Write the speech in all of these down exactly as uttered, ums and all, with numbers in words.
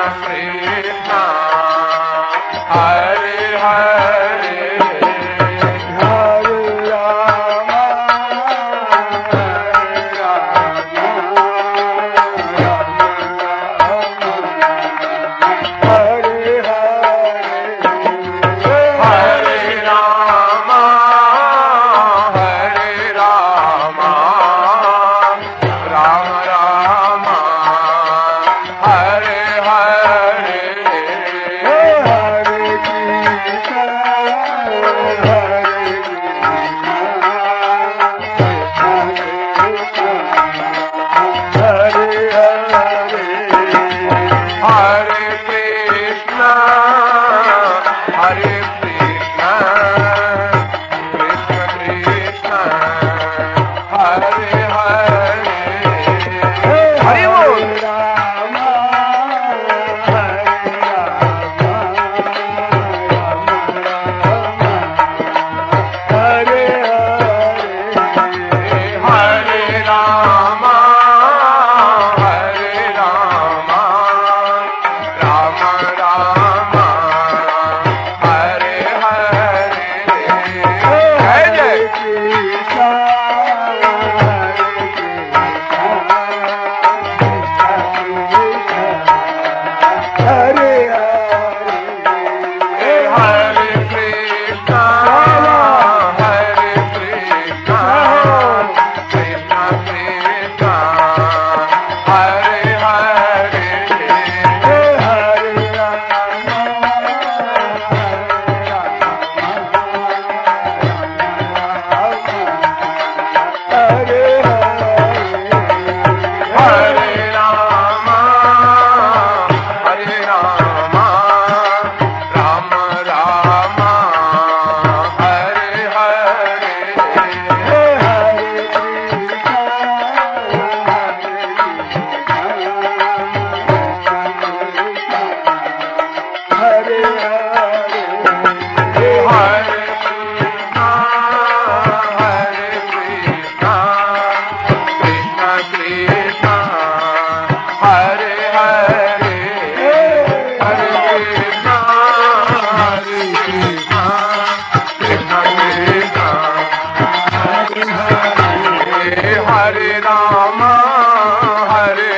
Hare Rama, Hare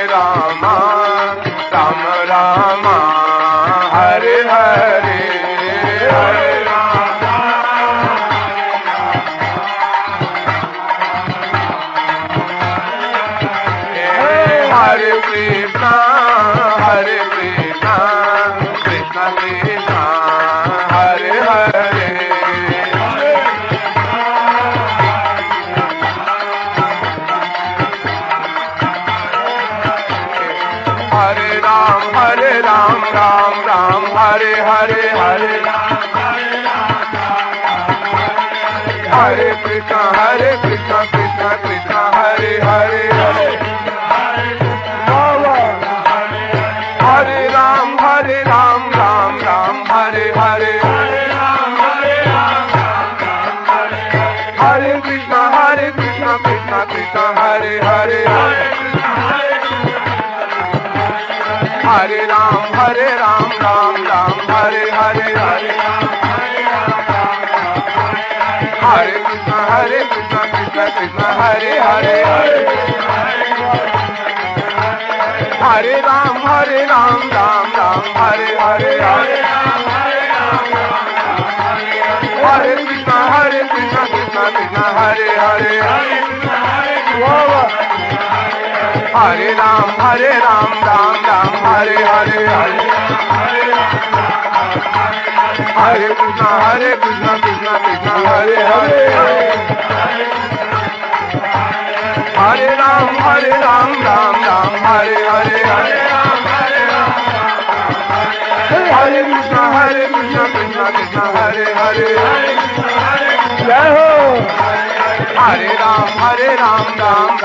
Rama,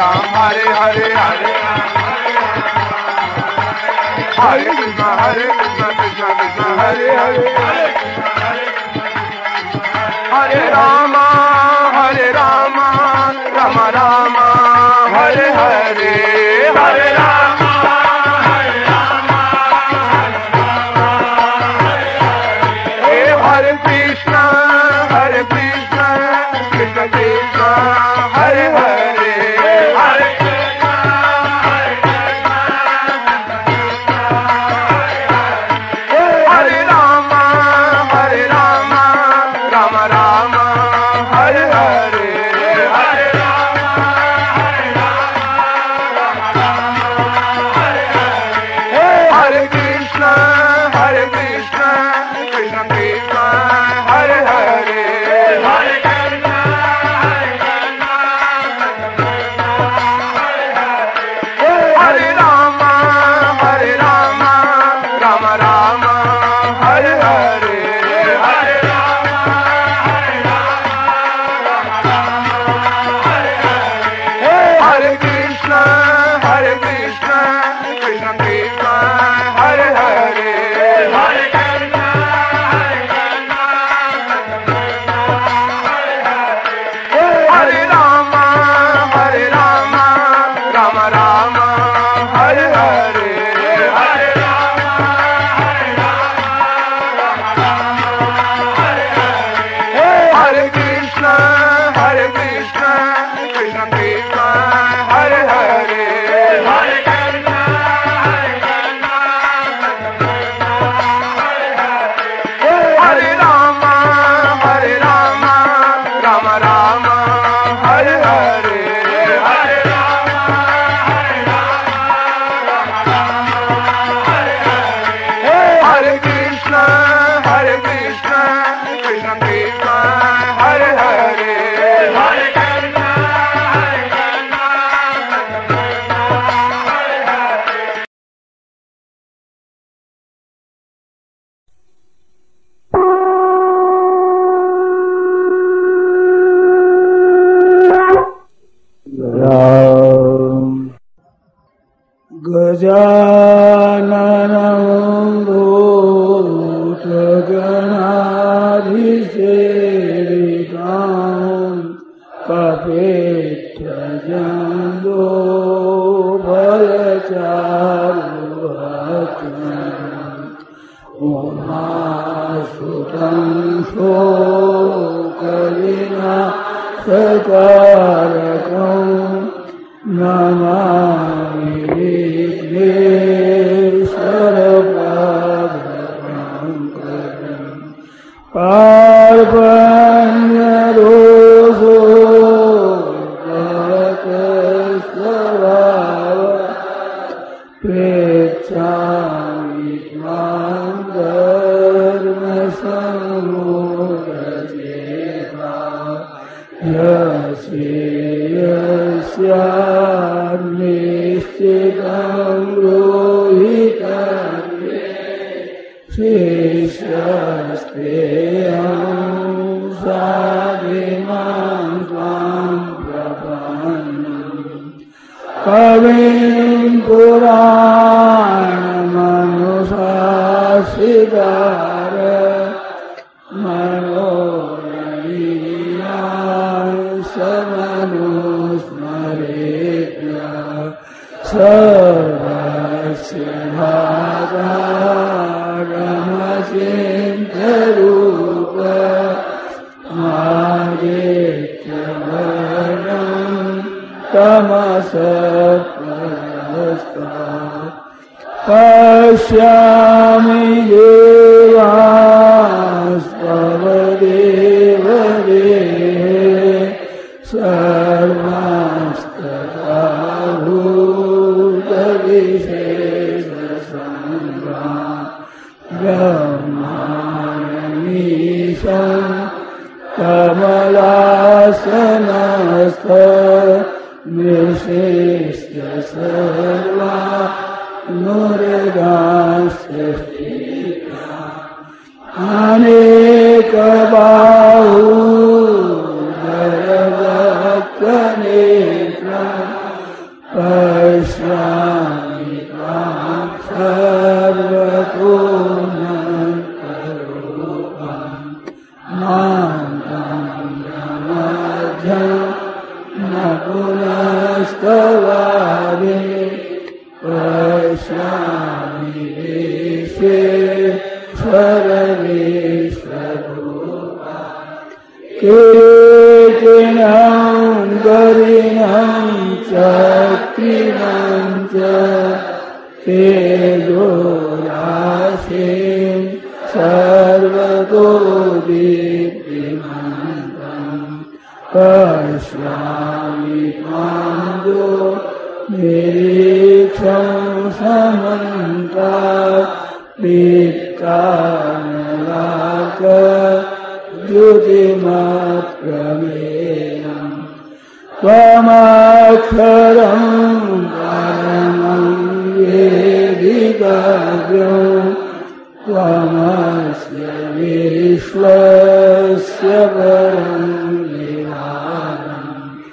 Rama Rama, Hare Hare, Krishna Krishna Krishna Hare Hare Hare Krishna हरे कृष्ण कृष्ण हरे हरे हरे राम हरे राम राम राम हरे हरे हरे राम हरे राम राम राम हरे हरे हरे कृष्ण हरे कृष्ण कृष्ण कृष्ण हरे हरे हरे कृष्ण हरे कृष्ण कृष्ण हरे हरे हरे राम हरे राम राम राम हरे हरे हरे राम हरे राम राम राम हरे हरे हरे कृष्ण हरे कृष्ण कृष्ण कृष्ण हरे हरे हरे कृष्ण हरे कृष्ण कृष्ण हरे हरे हरे राम हरे राम राम राम हरे हरे हरे राम हरे राम राम राम हरे हरे हरे कृष्ण हरे कृष्ण कृष्ण कृष्ण हरे हरे हरे कृष्ण हरे कृष्ण कृष्ण कृष्ण हरे हरे। गजाननं भूतगणाधिसेवितं पपेत्यजं भयचारुहतं उमासुतं शोकविनाशकारकं नमामि विघ्नेश्वरं पावनरोगो प्रेच्छामि त्वां निश्चितं गृहीतं शेषस्तेऽहं साधिमां त्वां प्रपन्नं कविं पुराणमनुशासितं मनोरञ्जनाय समनुस्मरेद्या सर्वस्य भागारमचिन्तरूप आदित्यवर्णं तमसपरस्तात् पश्यामि देवांस्तव देवदेहे सर्वांस्तथा ब्रह्मानमीशं कमलासनस्थ निशिष्य सर्वा मुर्गांस्थिता अनेकबाहुभयवक्त्रनेत्रा पश्यामि त्वां सर्वतोमुखरूपां मां मध्यं न पुनस्तवामि पश्यामि विश्वेश्वरविश्वरूपा केचिनं गरिणं चक्रिणं च तेजोराशिं सर्वतो दीप्तिमन्तं पश्यामि त्वां निरीक्षं समन्तात् दीप्तिमन्तं। काल लाक द्युतिमात्रमेयम् त्वमक्षरं परमं वेदिकाव्यं त्वमस्य विश्वस्य परं निधानम्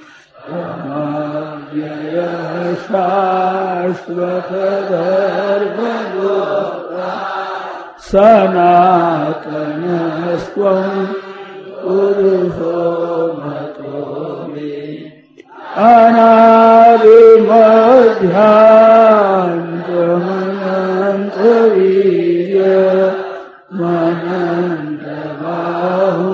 त्वमव्ययः शाश्वतधर्मगोप् सनातनस्त्वं पुरुषो मतो मे अनादिमध्यान्तमनन्तवीर्य मनन्तबाहो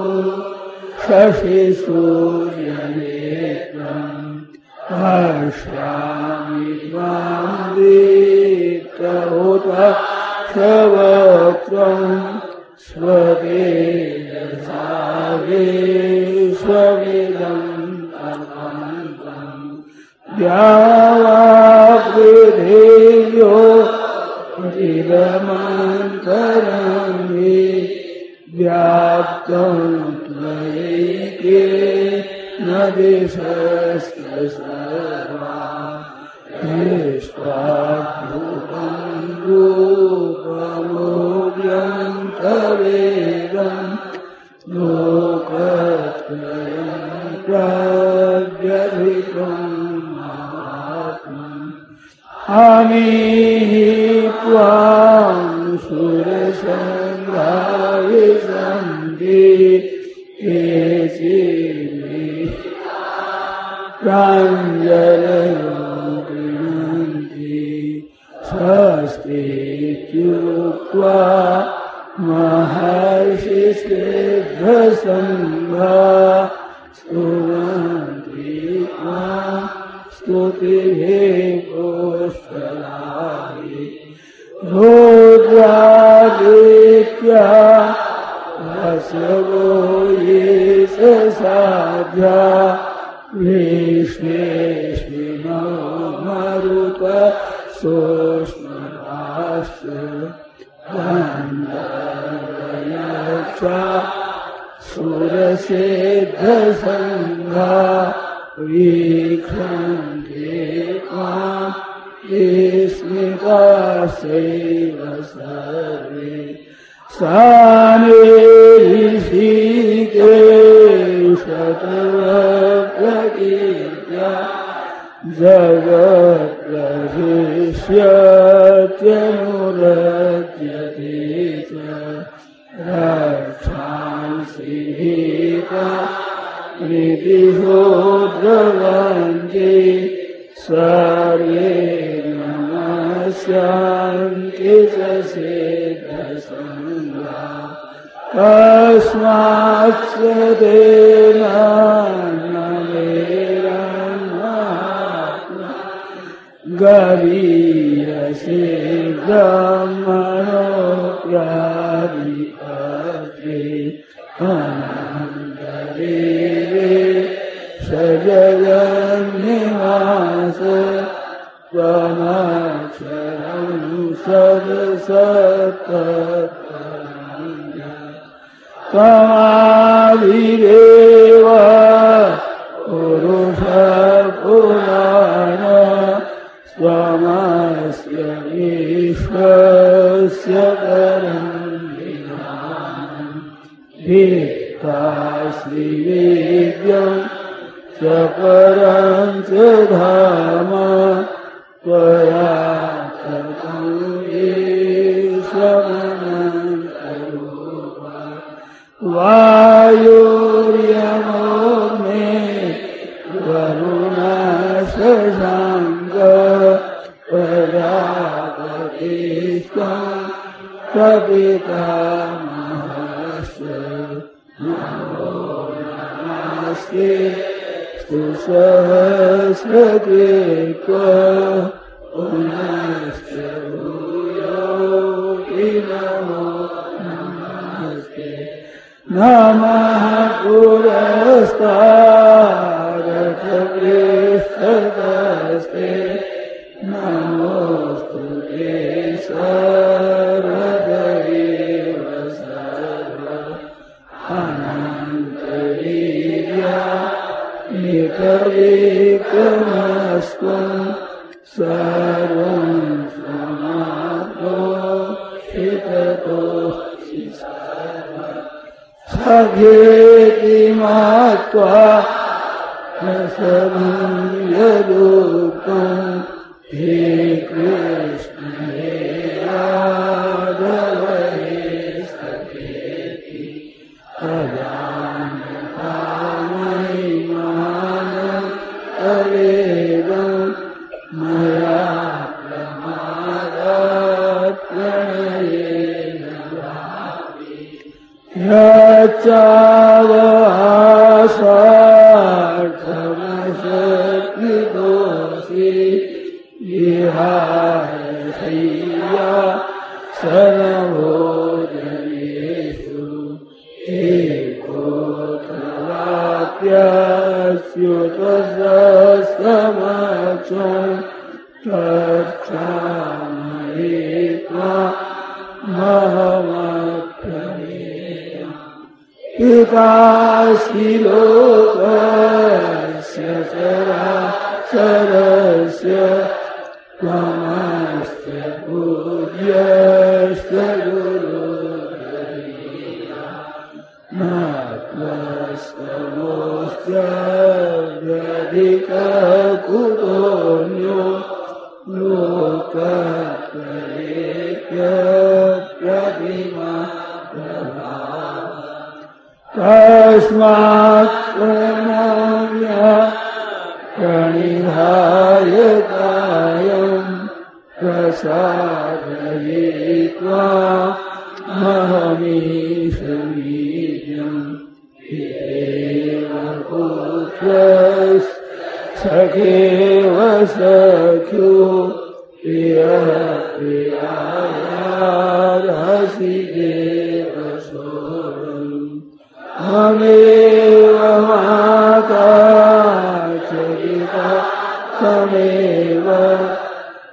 शशिसूर्यनेत्रं पश्यामि त्वां दीप्तहुतः स्ववक्त्रं स्ववेदसावे स्ववेदं अनन्तं द्यावाप्यधेयो हृदमन्तरं मे व्याप्तं त्वयैके न देशस्य सर्वा निष्पाभूतम् रूपमोऽभ्यन्तरेदं लोकत्रयं प्राव्यधिकं महात्मन् अमीहि त्वां सुरसङ्घाविशन्ति केचिन्मे प्राञ्जलयो स्वस्ति त्युक्त्वा महर्षिसिद्धसङ्घा स्तुवन्ति त्वां स्तुतिभिः पुष्कराणि रुद्रादित्या वसवो ये स साध्या विश्वेष्विनो मरुत सोष्मस्य गन्धर्वयक्षा सुरसिद्धसङ्घा वीक्षन्ते त्वां ये स्मितास्यैव सर्वे साने ऋषिकेश तवकीर्त्या जगत् प्रविश्यत्यनुरज्यते च रक्षांसि भीता निदिशो द्रवन्ति सर्वे नमस्यन्ति च सिद्धसङ्घा तस्मात् गरीयसे ब्रह्मणोऽप्यादिपत्रे अनन्तदेवे सजगन्निवास त्वमक्षरं सदसत्तत्परं त्वमादिदेव पुरुषपुराण त्वमस्य विश्वस्य परं निधानम् वेत्तासि वेद्यं च परं च धाम त्वया ततं येष्वमनन्तरूपं वायुर्यमोऽग्ने वरुणशशाङ्कः प्रपितामहस्य नमो नमस्ते स्तुसहस्रते पुनश्च भूयोऽपि नमो नमस्ते नमः पुरस्तादथ पृष्ठतस्ते नमोऽस्तु ते सर्वदा सर्वं समाप्तोऽस्तु सखेति मत्वा न संयुक्तं हे कृष्ण हे राघव हे सखेति चावसमशक्तिदोषे विहाय शय्या सर्वभोजनेषु एको तत्रत्यस्योतसमक्षं तच्छामहे महमप्रमे पितासि लोकस्य चराचरस्य त्वमस्य पूज्यश्च गुरुर्गरीयः न त्वस्तमोऽस्य व्यधिकः कुतोऽन्यो लोकत्रयेभ्यः प्रतिमा तस्मात् प्रणम्य प्रणिधाय कायं प्रसादये त्वां महमीश वीर्यं पितरेव पुत्रस् सखेव सख्यो प्रियः प्रियायार्हसि देव सोढुम् हमेव माता च पिता त्वमेव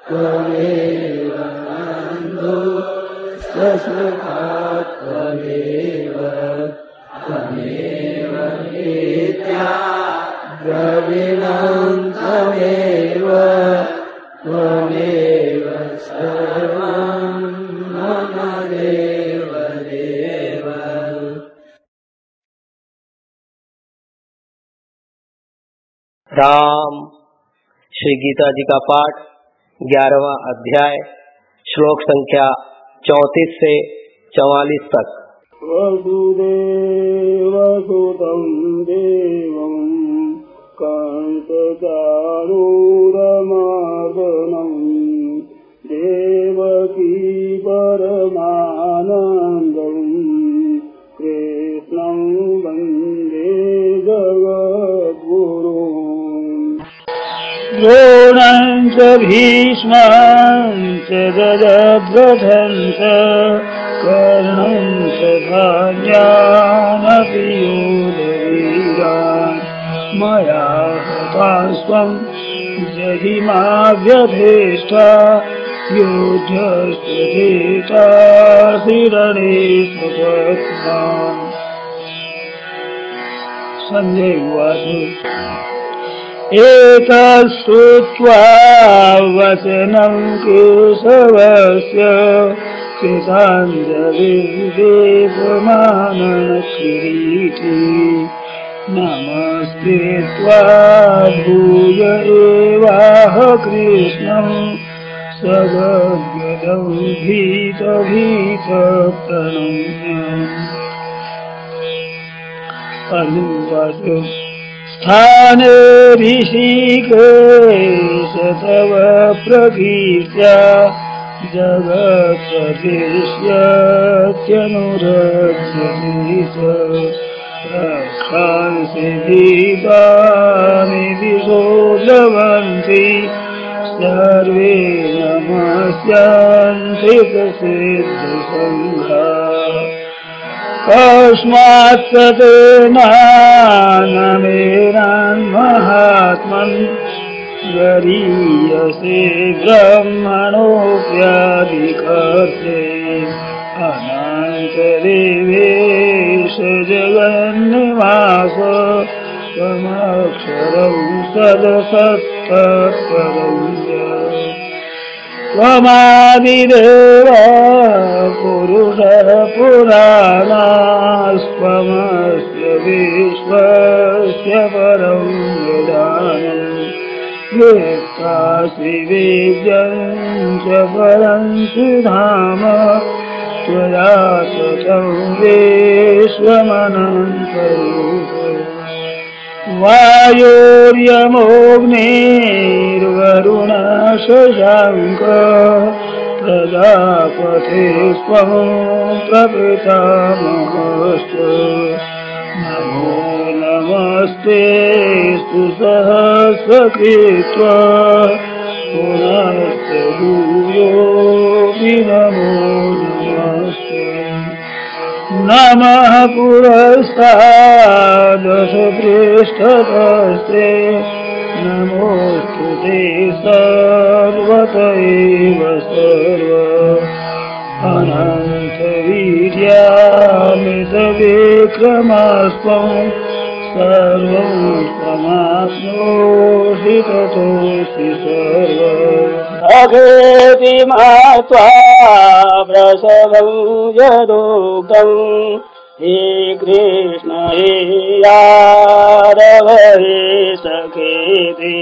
त्वमेव बन्धुः च सखा त्वमेव त्वमेव नित्या द्रविणं त्वमेव त्वमेव सर्वं मम देव देव। राम। श्री गीता जी का पाठ ग्यारहवां अध्याय श्लोक संख्या चौंतीस से चौवालीस तक। वसुदेवसुतं देवं कान्तचारूढमार्दनं देवकी परमानन्दं कृष्णं वन्दे जगद्गुरुम्। द्रोणं च भीष्मं च गजध्वजं च कर्णं च भार्यामपि योधवीरान् मया हतास्त्वं जहिमा व्यधिष्ठा योद्धस्य धीतासि रणे स्वपत्नाम्। सञ्जय उवाच। एतत् श्रुत्वा वचनं केशवस्य कृताञ्जलिं देवमानः किरीटी नमस्कृत्वा भूय एवाह कृष्णं सगद्गदं भीतभीतप्रणम्य। स्थाने ऋषिकेश तव प्रकीर्त्या जगत्प्रदिश्यत्यनुरज्यतीश रक्षांसि दीपानि दिशो लभन्ति सर्वे नमस्यान्ति प्रसिद्धसङ्घाः। कस्मात् तेनानमेनान् महात्मन् गरीयसे ब्रह्मणोऽप्याधिकर्ते अनन्तदेवेश जगन्निवास त्वमक्षरं सदसत्तत्परं च। त्वमादिदेव पुरुषः पुराणास्त्वमस्य विश्वस्य परं निदानम् वेत्तासि वेद्यं च परं सुधाम त्वया सतं विश्वमनन्तरूपम् वायुर्यमोऽग्निर्वरुण शशाङ्क प्रजापतिस्त्वं प्रपितामहस्तु नमो नमस्ते सुसहस्रकृत्व पुनश्च भूयोऽपि नमो नमस्ते नमः पुरस्तादशपृष्ठतस्ते नमोऽस्तु ते सर्वत एव सर्व अनन्तवीर्यामितविक्रमास्त्वं सर्वं समाप्नोषि ततोऽसि सर्व अघेति मात्वा प्रसवं यदुक्तं हे कृष्ण हे यादव हे सखेति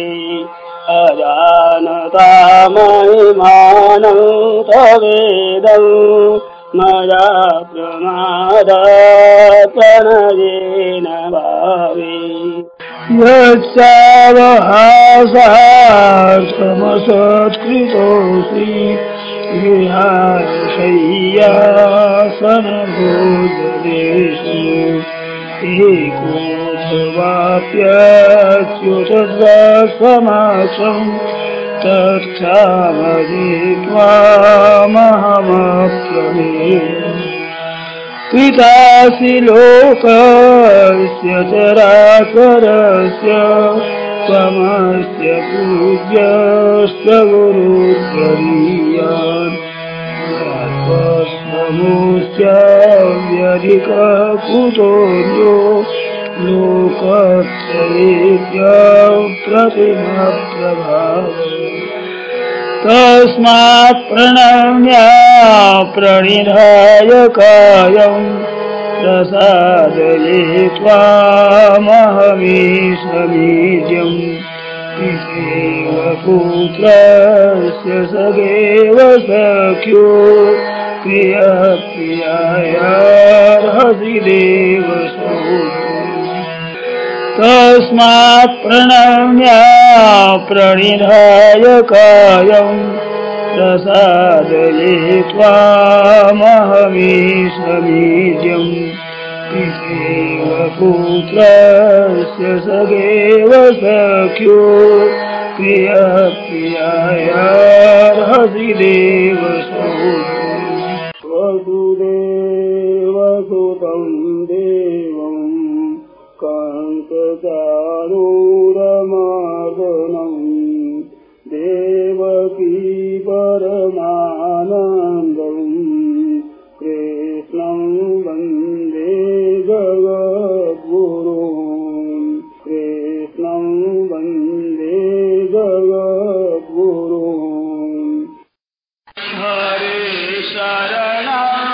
अजानता महिमानं तवेदं मया प्रमादात् प्रणयेन भावे यत्सावहासात्समसत्कृतोऽसि विहाय शय्यासनभोजनेषु एकोऽप्यच्युतद्वत्समासं तत्क्षामहे त्वामहमप्लुने कृतासि लोकस्य चराचरस्य त्वमस्य पूज्यश्च गुरुर्गरीयान् व्यधिककुतोऽन्यो लोकत्रयेभ्यः प्रतिमाप्रभावः तस्मात् प्रणम्य प्रणिधाय कायं प्रसादये त्वामहमीशमीड्यं पितेव पुत्रस्य सखेव सख्यो प्रिय प्रियायार्हसि देव सौख्यम् तस्मात् प्रणम्य प्रणिधाय कायं प्रसादये त्वामहमीशमीड्यं पितेव पुत्रस्य सखेव सख्यो प्रिय प्रियायार्हसि देव सौख्यम् वसुदेव सुतं देवं कान्तचारूढमार्दनं देवकी परमानन्दं कृष्णं वन्दे जगद्गुरुं कृष्णं वन्दे जगद्गुरुं हरे शरणं शरणं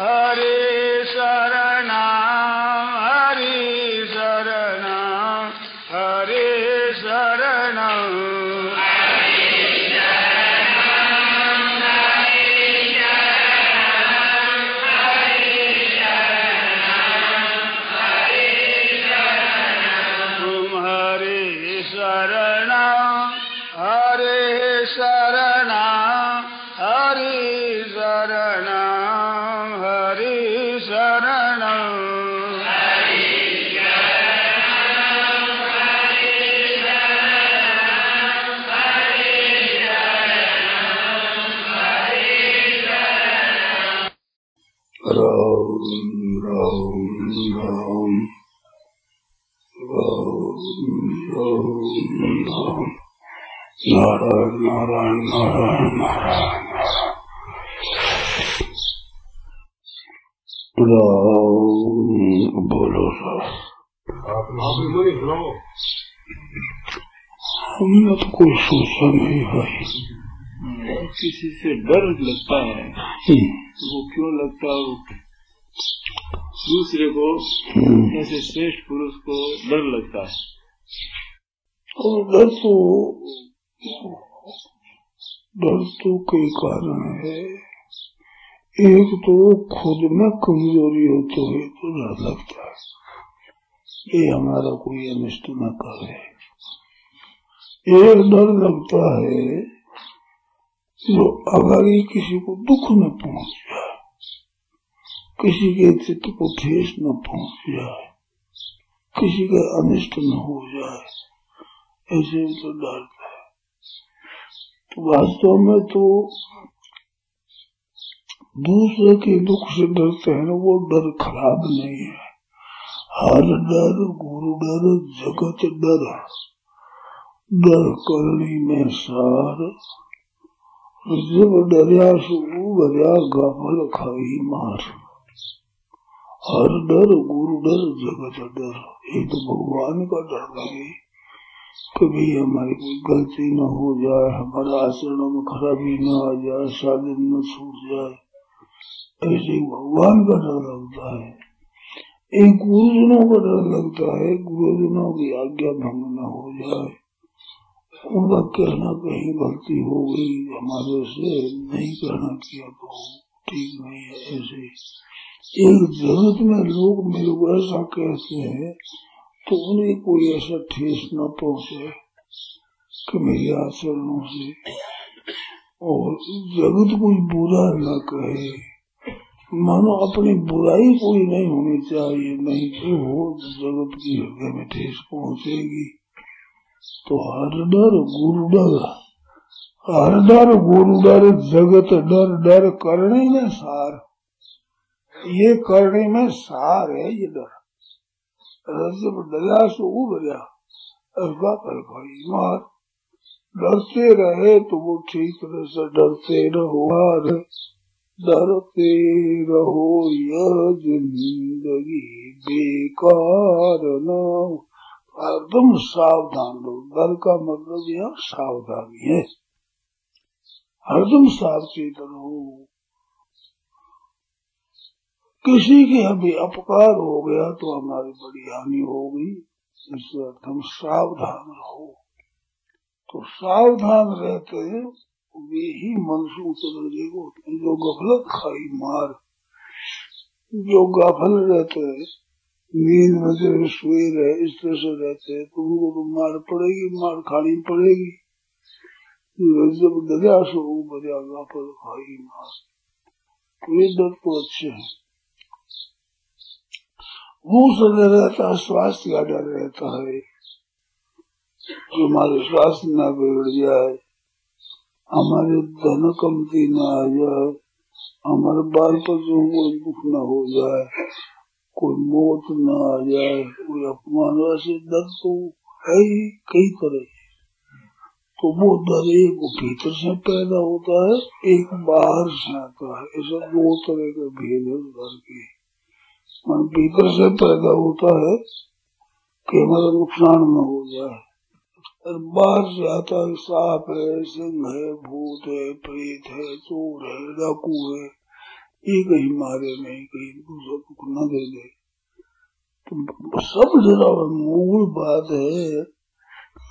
हरे। नारायण नारायण नारायण नारायण नारायण बोलो सर। हमें अब कोई सोचा नहीं है, किसी से डर लगता है। वो क्यों लगता है? दूसरे को, ऐसे श्रेष्ठ पुरुष को डर लगता है। और डर तो डर तो कई कारण है। एक तो खुद में कमजोरी होती हुई तो डर लगता है, ये हमारा कोई अनिष्ट न करे। एक डर लगता है जो अगर ही किसी को दुख न पहुंच जाए, किसी के चित्त को ठेस न पहुंच जाए, किसी का अनिष्ट न हो जाए, ऐसे तो डरता है। तो वास्तव में तो दूसरे के दुख से डरते हैं, वो डर खराब नहीं है। हर डर, गुरु डर, जगत डर, डर करनी में सार। जब डरिया सुगु भरिया गाफल खाई मार। हर डर, गुरु डर, जगत डर, ये तो भगवान का डर लगे। कभी हमारी कोई गलती न हो जाए, हमारा आचरण में खराबी न आ जाए, साधन न छूट जाए, ऐसे भगवान का डर लगता है। एक गुरुजनों का डर लगता है, गुरुजनों की आज्ञा भंग न हो जाए, उनका कहना कहीं गलती हो गई हमारे से, नहीं कहना किया तो ठीक नहीं है। ऐसे एक जगत में लोग मेरे को ऐसा कहते हैं तो उन्हें कोई ऐसा ठेस न पहुंचे कि मेरे आचरणों से, और जगत कोई बुरा न कहे। मानो अपनी बुराई कोई नहीं होनी चाहिए, नहीं तो वो जगत की हृदय में ठेस पहुंचेगी। तो हर डर, गुरु डर, हर डर, गुरु डर, जगत डर, डर करने में सार, ये करने में सार है। ये डर डरा सो उबला मार, डरते रहे तो वो ठीक तरह से डरते रहो। डरते रहो यह जिंदगी बेकार न हो। एकदम सावधान रहो। डर का मतलब यह सावधानी है, हरदम सावचेत रहो। किसी के अभी अपकार हो गया तो हमारी बड़ी हानि होगी, इसलिए हम सावधान रहो। तो सावधान रहते हैं वे ही मनसूख को, जो गफलत खाई मार। जो गफल रहते हैं, नींद में जैसे सोए रहे, इस तरह से रहते हैं तो उनको तो मार पड़ेगी, मार खानी पड़ेगी। जब डरा सो बजा गफल खाई मार, तो ये डर तो अच्छे है। मुँह रहता है, स्वास्थ्य का डर रहता है, हमारे स्वास्थ्य न बिगड़ जाए, हमारे धन कमती न आ जाए, हमारे बाल पर जो कोई दुख न हो जाए, कोई मौत न आ जाए, कोई अपमान, ऐसे डर तो है ही कई तरह। तो वो डर एक भीतर से पैदा होता है, एक बाहर से आता है। ऐसा दो तरह का भेद है डर के। मन भीतर से पैदा होता है कि हमारा नुकसान न हो जाए, और बाहर से आता है सांप है, सिंह है, भूत है, प्रेत है, चोर है, डाकू है, ये कहीं मारे नहीं, कहीं दूसरा दुख न दे दे। तो सब जरा मूल बात है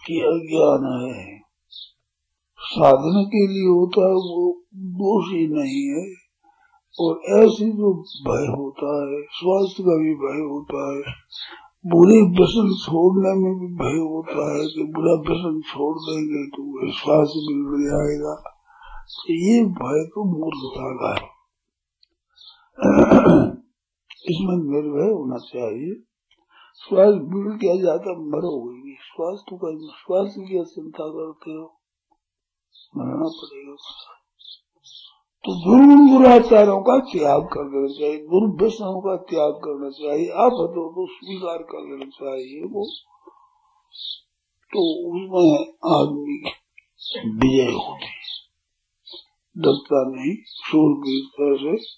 कि अज्ञान है। साधना के लिए होता है वो दोष ही नहीं है। और ऐसे जो भय होता है, स्वास्थ्य का भी भय होता है, बुरे व्यसन छोड़ने में भी भय होता है कि बुरा व्यसन छोड़ देंगे तो स्वास्थ्य बिगड़ जाएगा। तो ये भय तो मूर्खता का है, इसमें निर्भय होना चाहिए। स्वास्थ्य बिगड़ क्या जाता, मरोगे। स्वास्थ्य का स्वास्थ्य की चिंता करते हो, मरना पड़ेगा। तो दुर्गुणाचारों का त्याग कर देना चाहिए, दुर्व्यसनों का त्याग करना चाहिए, आफतों को स्वीकार कर लेना चाहिए। वो तो उसमें आदमी विजय होती है, डरता नहीं, शूर की तरह से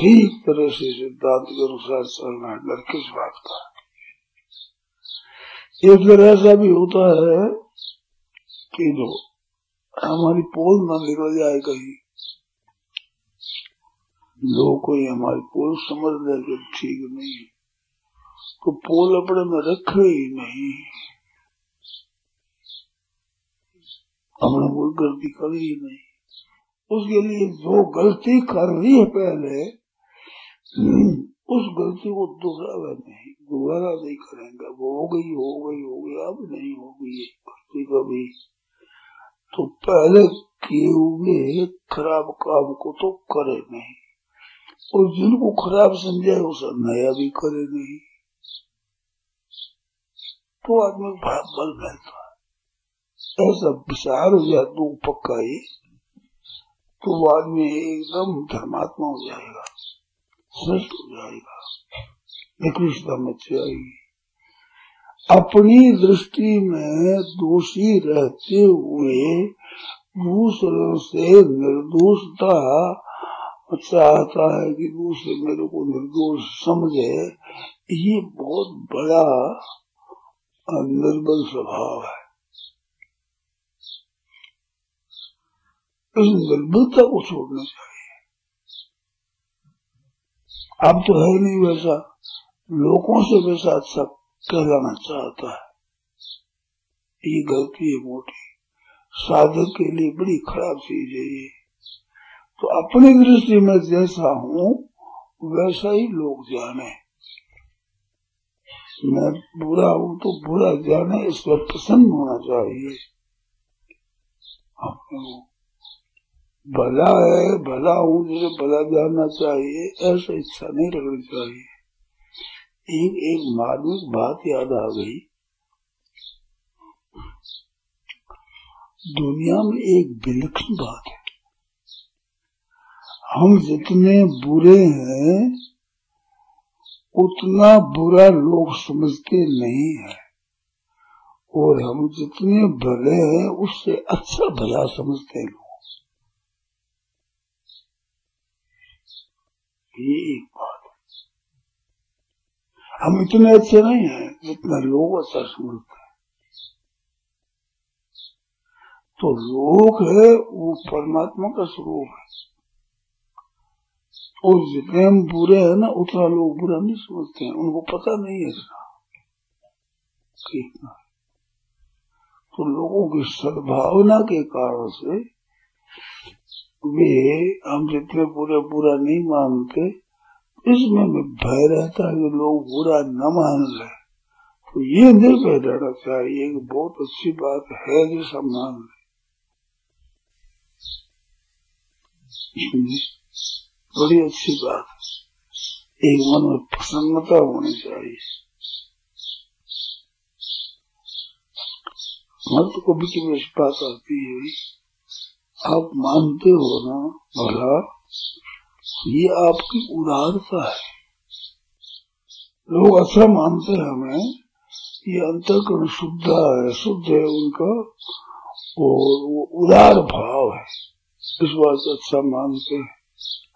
ठीक तरह से सिद्धांत के अनुसार चलना है। डर किस बात का? एक तरह ऐसा भी होता है कि जो हमारी पोल न निकल जाए कहीं, लोग कोई हमारी पोल समझ ले तो ठीक नहीं, तो पोल अपने में रखे ही नहीं, हमने कोई गलती करी ही नहीं। उसके लिए जो गलती कर रही है पहले, उस गलती को दोहरावे नहीं, दोबारा नहीं करेंगे। वो हो गई हो गई हो गई अब नहीं होगी गलती कभी। तो पहले किए हुए खराब काम को तो करे नहीं, और जिनको खराब समझे उसे नया भी करे नहीं, तो आदमी बल फैलता है। ऐसा विचार हो जाए तो पक्का ही, तो आदमी एकदम धर्मात्मा हो जाएगा, श्रेष्ठ हो जाएगा, निकृष्टता मच जाएगी। अपनी दृष्टि में दोषी रहते हुए दूसरों से निर्दोषता चाहता है कि दूसरे मेरे को निर्दोष समझे, ये बहुत बड़ा निर्बल स्वभाव है। इस निर्बलता को छोड़ना चाहिए। अब तो है नहीं वैसा, लोगों से वैसा अच्छा कहलाना चाहता है, ये गलती है मोटी, साधक के लिए बड़ी खराब चीज है ये। तो अपनी दृष्टि में जैसा हूँ वैसा ही लोग जाने, मैं बुरा हूँ तो बुरा जाने, इस पर पसंद होना चाहिए। भला है भला हूँ जिसे भला जानना चाहिए, ऐसा इच्छा नहीं रखनी चाहिए। एक एक मार्मिक बात याद आ गई, दुनिया में एक विलक्षण बात है, हम जितने बुरे हैं उतना बुरा लोग समझते नहीं है, और हम जितने भले हैं उससे अच्छा भला समझते हैं लोग। ये एक बात है, हम इतने अच्छे नहीं हैं जितना लोग अच्छा समझते हैं। तो लोग है वो परमात्मा का स्वरूप है, और जितने हम बुरे हैं ना उतना लोग बुरा नहीं समझते हैं, उनको पता नहीं है कितना। तो लोगों की सद्भावना के कारण से वे हम जितने बुरे बुरा नहीं मानते, इसमें भी भय रहता है कि लोग बुरा न मान रहे। तो ये निर्भय रहना चाहिए, एक बहुत अच्छी बात है जैसा मान रहे, बड़ी अच्छी बात है। एक मन में प्रसन्नता होनी चाहिए, मत को बीच में बात आती है, आप मानते हो ना भला, ये आपकी उदारता है। लोग अच्छा मानते हैं हमें, ये अंतःकरण शुद्ध है, शुद्ध है उनका, और वो उदार भाव है, इस बात से अच्छा मानते हैं।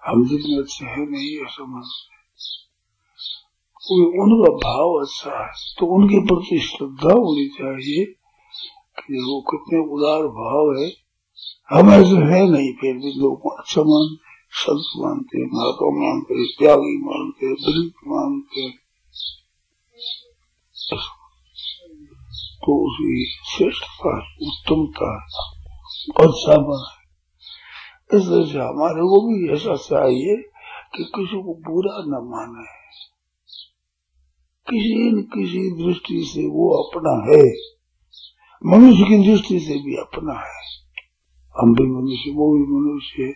हम जितने अच्छे है नहीं ऐसा मानते, उनका भाव अच्छा है, तो उनके प्रति श्रद्धा होनी चाहिए कि वो कितने उदार भाव है। हम ऐसे है नहीं, फिर भी लोग अच्छा मानते, संत मानते, महात्मा मानते, त्यागी मानते, दलित मानते, तो उसकी श्रेष्ठता, उत्तमता, अच्छा बना। इसलिए से हमारे को भी ऐसा चाहिए कि किसी को बुरा न माने, किसी न किसी दृष्टि से वो अपना है, मनुष्य की दृष्टि से भी अपना है, हम भी मनुष्य वो भी मनुष्य है,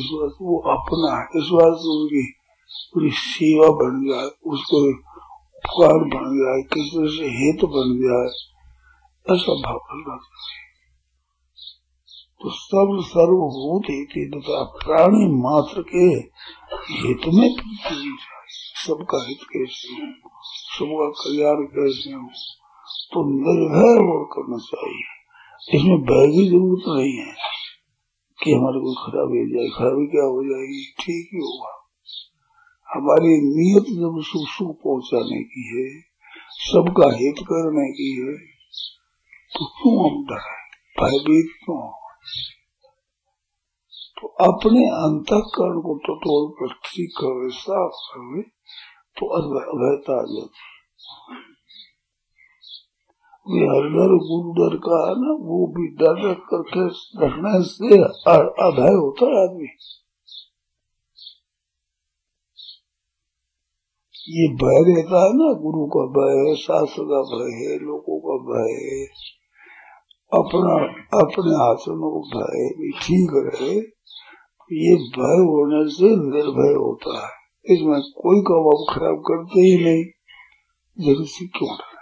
इस बात वो अपना है, इस बात उनकी पूरी सेवा बन जाए, उसको उपकार बन जाए, किसी तरह से हित बन जाए, ऐसा भाव। तो सर्व सर्वभूत एक प्राणी मात्र के हित में पृथ्वी सबका हित कैसे हो, सबका कल्याण कैसे हो, तो निर्भय होकर करना चाहिए। इसमें भय की जरूरत नहीं है कि हमारे को खराबी हो जाए, खराबी क्या हो जाएगी, ठीक ही होगा। हमारी नीयत जब सुख पहुँचाने की है, सबका हित करने की है, तो क्यों हम डरे, भयभीत क्यों? तो अपने अंतःकरण को टटोल कर ठीक करे, साफ करे, तो अभयता आ जाती। ये हर डर गुरु डर का है ना, वो भी डर रख करके रखने से अभय होता है आदमी। ये भय रहता है ना, गुरु का भय है, शास्त्र का भय है, लोगों का भय है, अपना अपने आचरणों को भय भी ठीक रहे, ये भय होने से निर्भय होता है। इसमें कोई काम आप खराब करते ही नहीं, जरूर से क्यों डरे?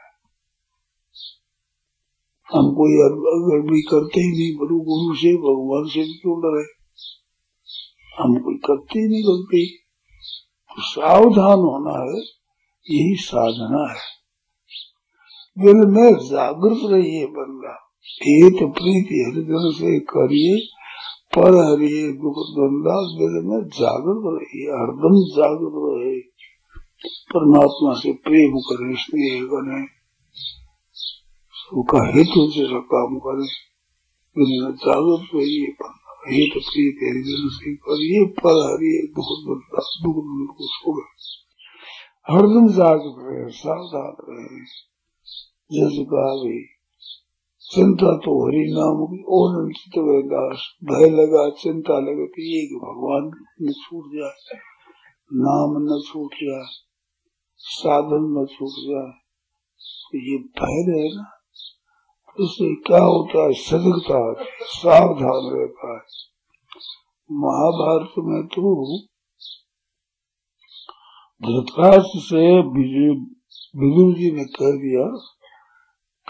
हम कोई अगर भी करते ही नहीं, गुरु गुरु से भगवान से भी क्यों डरे? हम कोई करते ही नहीं, गलती तो सावधान होना है, यही साधना है। दिल में जागृत रहिए बंदा, हित प्रीति हृदय से करिए, पर हरिए दुख धंधा दिल में जागृत रहे, हरदम जागृत रहे, परमात्मा से प्रेम करे, स्नेह करे, सबका हित जैसा काम करे, दिल में जागृत रहिए। हित प्रीति हृदय से करिए, पर हरिए दुख धंधा दुख धंध को छोड़े, हरदम जागृत रहे, सावधान रहे। जैसे कहा भी, चिंता तो हरि नाम की और अंकित दास, भय लगा चिंता लगा कि ये भगवान न छूट जाए, नाम न छूट जाए, साधन न छूट जाए, तो ये भय रहे ना, इससे क्या होता है, सजगता सावधान रहता है। महाभारत में तो धृतराष्ट्र से विदुर जी ने कह दिया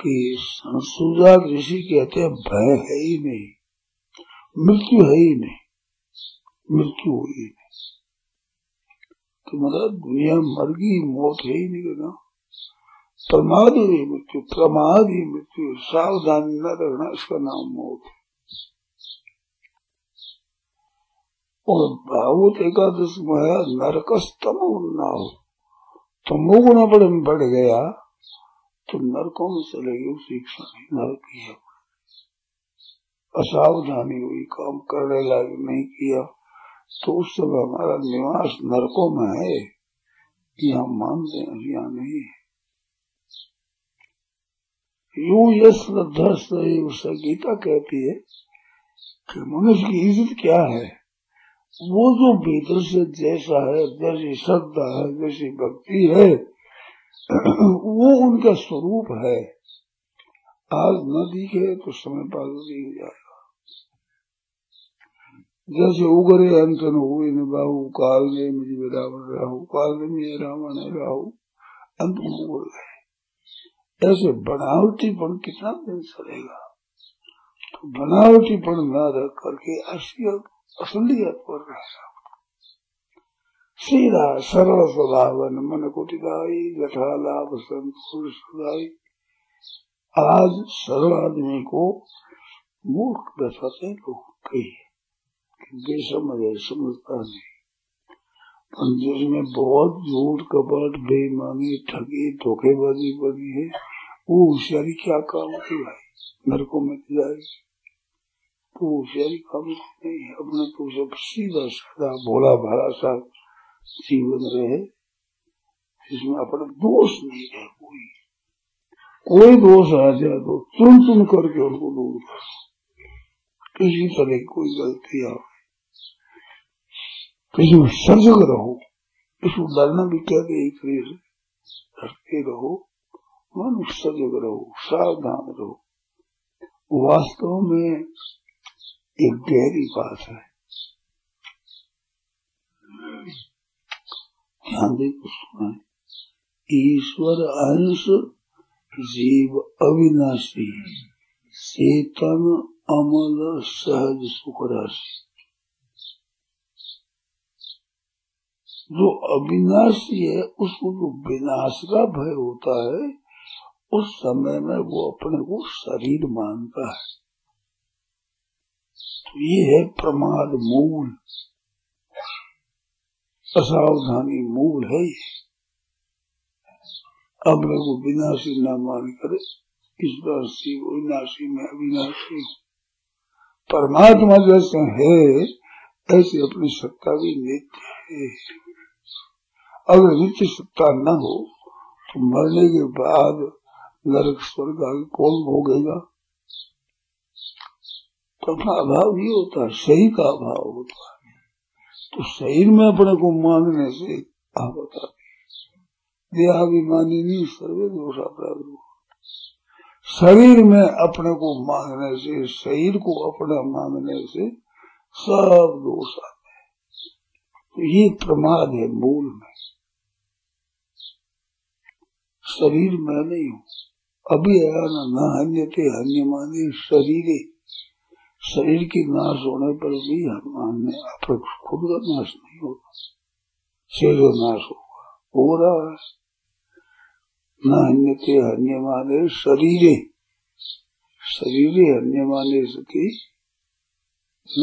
कि संसुजात ऋषि कहते हैं भय है ही नहीं, मृत्यु है ही नहीं, मृत्यु हुई नहीं, तो मतलब दुनिया मर गई, मौत है ही नहीं ना, प्रमाद ही मृत्यु, प्रमाद ही मृत्यु, सावधानी न रखना, इसका नाम मौत है। और भावुत एकादश में है नरकस तमो ना हो, तमो गुना बड़े बढ़ गया तो नरकों में चलेगी, उस शिक्षा नहीं नरक किया, असावधानी हुई, काम करने लायक नहीं किया, तो उस समय हमारा निवास नरकों में है, कि हम मानते हैं यहाँ नहीं है। यूं ये श्रद्धा से उससे गीता कहती है कि मनुष्य की इज्जत क्या है, वो जो भीतर से जैसा है, जैसी श्रद्धा है, जैसी भक्ति है, वो उनका स्वरूप है। आज न दिखे तो समय पास नहीं हो जाएगा। जैसे उगरे अंतन हुए निभाऊ, काल ने मुझे रावण राहू, काल ने मुझे रावण राहू, अंत में उगड़ गए। ऐसे बनावटीपन कितना दिन चलेगा? तो बनावटीपन न रख करके असलियत पर रहेगा। सीधा सरल स्वभावन मन कुटिदाई, जठा लाभ संतोष सुदाई। आज सरल आदमी को मूर्ख दर्शाते लोग, कहिए बेसमझ है, समझता नहीं, पर जिसमें बहुत झूठ कपट बेईमानी ठगी धोखेबाजी बनी है, वो होशियारी क्या काम की भाई, नरकों में जाए। तो होशियारी काम नहीं है, अपने तो सब सीधा साधा भोला भाला सा जीवन रहे, जिसमें अपना दोष नहीं है, कोई कोई दोष आ जाए तो चुन चुन करके उनको दूर करो, किसी तरह कोई गलती आ किसी में सजग रहो। इसको डरना भी कहते एक तरह से, डरते रहो, मनुष्य सजग रहो, सावधान रहो। वास्तव में एक गहरी बात है, ध्यान देखो, ईश्वर अंश जीव अविनाशी, चेतन अमल सहज सुख राशि जो अविनाशी है उसको जो विनाश का भय होता है उस समय में वो अपने को शरीर मानता है। तो ये है प्रमाद मूल, असावधानी मूल है। अब मेरे को विनाशी न मान कर इस राशि विनाशी में अविनाशी परमात्मा जैसे है ऐसे अपनी सत्ता भी नित्य है। अगर नित्य सत्ता न हो तो मरने के बाद नरक स्वर्ग आगे कौन भोगेगा? तो अपना अभाव ही होता है, सही का अभाव होता है। तो शरीर में अपने को मानने से होता है देहाभिमानी नहीं सर्वे दोषा प्राप्त। शरीर में अपने को मांगने से, शरीर को अपना मांगने से सब दोष आते हैं। तो ये प्रमाद है मूल में, शरीर में नहीं हूँ। अभी आया ना न हन्यते हन्यमाने शरीरे, शरीर की नाश होने पर भी हनुमान ने अपने खुद का नाश नहीं होगा, शरीर का नाश होगा, हो रहा है। न हन्यते हन्यमाने शरीरे, शरीरे हन्यमाने सके न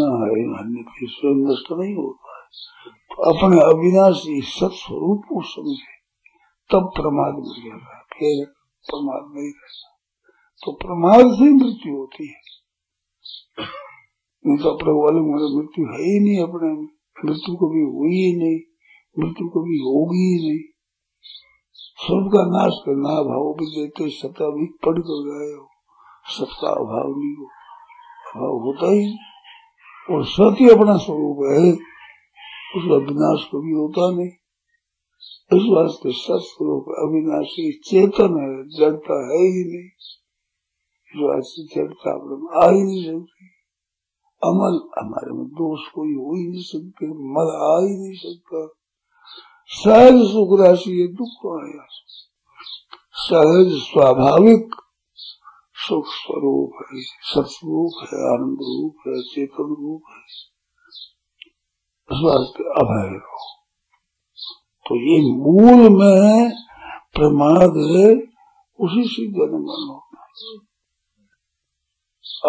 हन्यते स्वयं नष्ट नहीं होता है। तो अपने अविनाशी सत्स्वरूप को समझे तब प्रमाद मिल जाता है, फिर प्रमाद नहीं रहता। तो प्रमाद से मृत्यु होती है, नहीं तो अपने वाले मेरे मृत्यु है ही नहीं, अपने मृत्यु कभी हुई ही नहीं, मृत्यु कभी होगी ही नहीं। सब का नाश करना भाव भी देते सत्ता भी पढ़ कर गए हो, सत्ता अभाव नहीं हो, अभाव होता ही और सत्य अपना स्वरूप है, उसका विनाश कभी होता नहीं। इस वास्ते सत स्वरूप अविनाशी चेतन है, जड़ता है ही नहीं। इस वास्ते जड़ता आ ही नहीं सकती, अमल हमारे में दोष कोई हो ही नहीं सकते, मल आ ही नहीं सकता। सहज सुख राशि ये दुख आया, सहज स्वाभाविक सुख स्वरूप है, सत्स्वरूप है, आनंद रूप है, चेतन रूप है, स्वास्थ्य अभय हो। तो ये मूल में प्रमाद है, उसी से जन्म होना।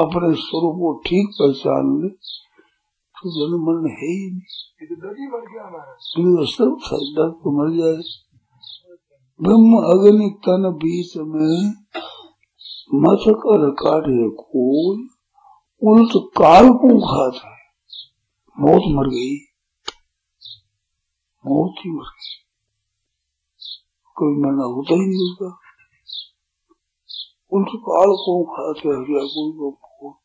अपने स्वरूप को ठीक पहचान ले तो जन्म मरण है ही नहीं, सब सजदा तो मर जाए। ब्रह्म अग्नि तन बीच में मत कर काटे कोई, उल्ट काल को घात है। मौत मर गई, मौत ही मर गई, कोई मरना होता ही नहीं उसका। उल्ट काल को घात है,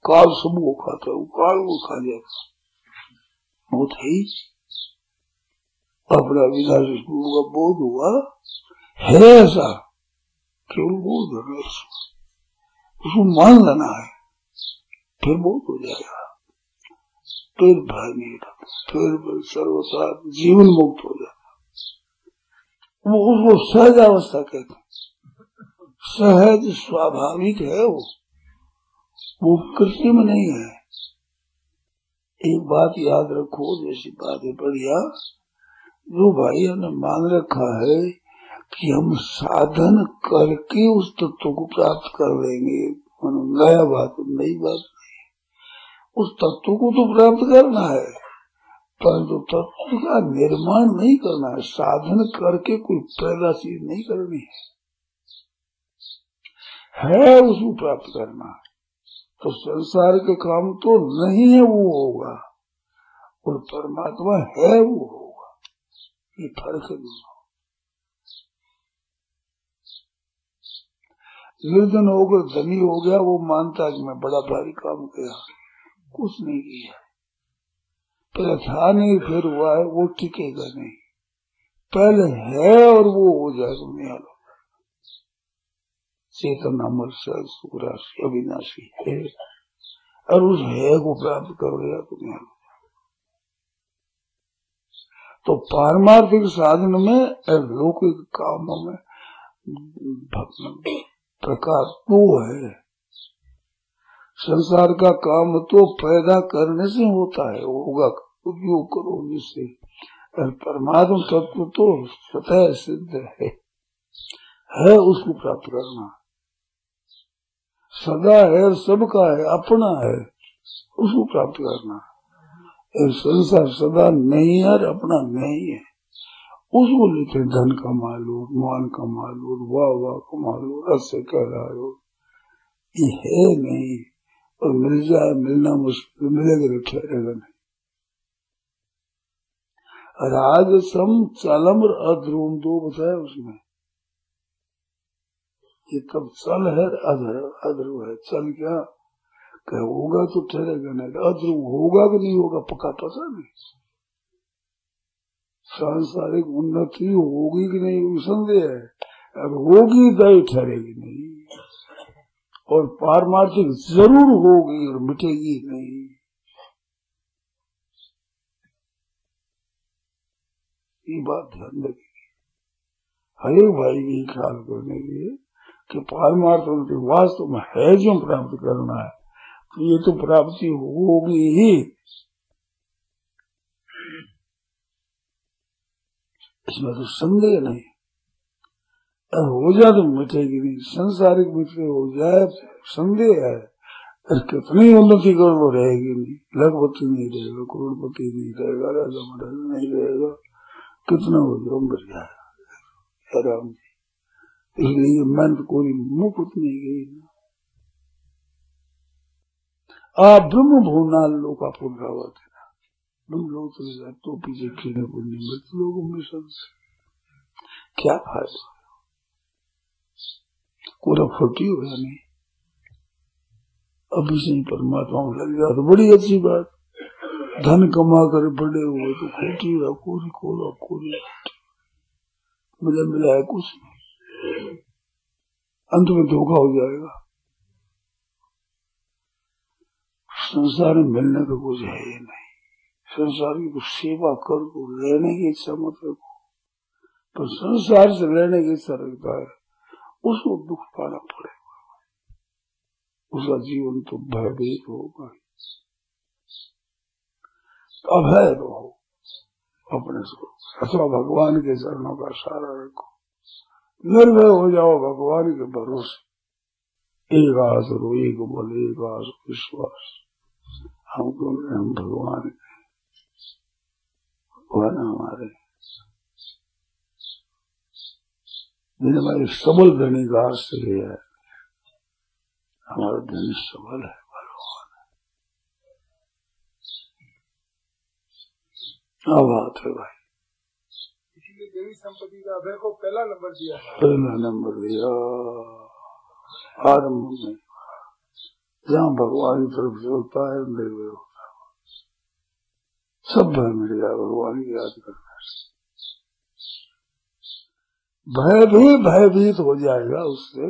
काल सबको खाता है, वो काल को खा जाता है। मौत है ही अपना विनाश का बोध हुआ है ऐसा केवल बोध है, उसको मान लेना है, फिर बोध हो जाएगा, फिर भय नहीं रहता, फिर सर्वथा जीवन मुक्त हो जाता। वो उसको सहज अवस्था कहते हैं, सहज स्वाभाविक है वो, वो कृत्रिम नहीं है। एक बात याद रखो, जैसी बात है बढ़िया, जो भाई हमने मान रखा है कि हम साधन करके उस तत्व को प्राप्त कर लेंगे, नया बात नई बात नहीं, उस तत्व को तो प्राप्त करना है, परंतु तत्व का निर्माण नहीं करना है। साधन करके कोई पहला चीज नहीं करनी है, है उसको प्राप्त करना है। तो संसार के काम तो नहीं है वो होगा, और परमात्मा है वो होगा, ये फर्क नहीं। निर्धन होकर धनी हो गया वो मानता कि मैं बड़ा भारी काम किया, कुछ नहीं किया। पहले था नहीं फिर हुआ है, वो टिकेगा नहीं। पहले है और वो हो जाए तो निहाल चेतन अमर सहज सुख राशि अविनाशी है, और उस है को प्राप्त करेगा तुम्हें। तो पारमार्थिक साधन में और लौकिक कामों में प्रकार दो है। संसार का काम तो पैदा करने से होता है, होगा उपयोग करो जिससे, और परमात्म तत्व तो स्वतः सिद्ध है, है उसको प्राप्त करना सदा है, सबका है, अपना है, उसको प्राप्त करना। और संसार सदा नहीं है और अपना नहीं है, उसको लेते धन कमा लो, मान कमा लो, वाह वाह कमा लो, ऐसे कह रहा हो, ये है नहीं। और मिल जाए, मिलना मुश्किल, मिलेगा तो ठहरेगा नहीं। राग सम चलम और अध्रुम दो बताया उसमें, ये तब चल है अध्रुव है। चल क्या कह होगा तो ठहरेगा नहीं, अध्रुव होगा कि नहीं होगा पक्का पता नहीं। सांसारिक उन्नति होगी कि नहीं संदेह है, अब होगी तभी ठहरेगी नहीं, और पारमार्थिक जरूर होगी और मिटेगी नहीं। ये बात ध्यान रखेगी हरे भाई की ख्याल करने के लिए कि पारमार्थ उनके वास्तव में है जो प्राप्त करना है, तो ये तो प्राप्ति होगी ही। इसमें तो संदेह नहीं, और हो जाए तो मिटेगी नहीं। संसारिक मित्र हो जाए संदेह है, कितनी उन्नति कर वो रहेगी नहीं, लखपति नहीं रहेगा, करोड़पति नहीं रहेगा, राजा महाराजा नहीं रहेगा, कितना हो जाओ मर जाएगा राम जी। इसलिए मेहनत कोई मुफ्त नहीं गई। आप ब्रह्म भुवना लोग आप पुनरावत लोग तो पीछे खिलने बोलने मृत्यु लोगों में सबसे क्या फायदा, पूरा फटी हो या नहीं। अभी से परमात्मा में लग जाए तो बड़ी अच्छी बात, धन कमा कर बड़े हुए तो खोटी हुआ, कोरी कोरा कोरी मिला मिला है कुछ नहीं, अंत में धोखा हो जाएगा। संसार में मिलने का कुछ है ही नहीं। संसार की कुछ सेवा कर को रहने की इच्छा मत रखो, पर संसार से रहने की इच्छा रखता है उसको दुख पाना पड़ेगा, उसका जीवन तो भयभीत होगा। अभय रहो अपने से, अथवा भगवान के चरणों का सहारा रखो, निर्भय हो जाओ भगवान के भरोसे। एक आस रो, एक बल, एक आस विश्वास, हमको हम भगवान के हमारे हमारे सबल धनी का से है, हमारा धनी सबल है, भगवान है। बात है भाई, इसीलिए देवी संपत्ति का अभय को पहला नंबर दिया, पहला नंबर दिया आरम्भ में। जहाँ भगवान की तरफ से होता है निर्भय होता है, सब भय मिट जाए भगवान की याद करना। भय भी भयभीत हो जाएगा उससे,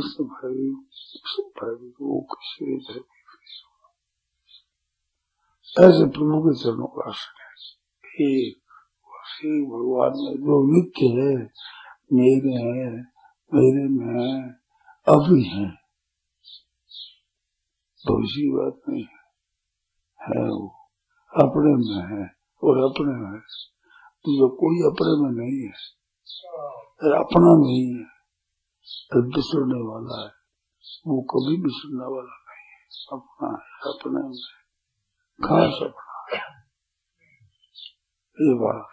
उससे भयभीत वो किसी भी भयभीत होगा। ऐसे प्रभु के चरणों का आश्रय, एक भगवान में जो नित्य है, मेरे है, मेरे में है, अभी है, भविष्य बात नहीं है, है वो अपने में है, और अपने में है तुझे कोई अपने में नहीं है, अपना नहीं है, बिसरने वाला है, वो कभी बिसरने वाला नहीं है, अपना है, अपने में खास अपना है। ये बात है,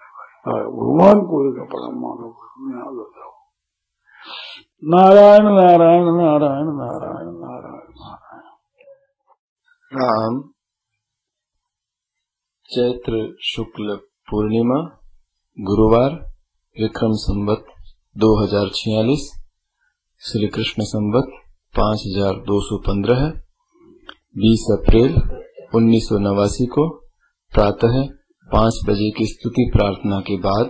भगवान को एक अपना मानो, मैं आ जाओ नारायण नारायण नारायण नारायण नारायण नारायण राम। चैत्र शुक्ल पूर्णिमा, गुरुवार, विक्रम संवत दो हजार छियालीस, श्री कृष्ण संवत पाँच हजार दो सौ पंद्रह है। बीस अप्रैल उन्नीस सौ नवासी को प्रातः पाँच बजे की स्तुति प्रार्थना के बाद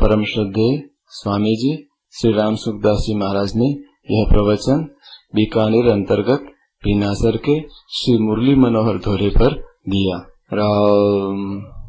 परम श्रद्धेय स्वामी जी श्री राम सुखदास जी महाराज ने यह प्रवचन बीकानेर अंतर्गत बिनासर के श्री मुरली मनोहर धोरे पर दिया। राम।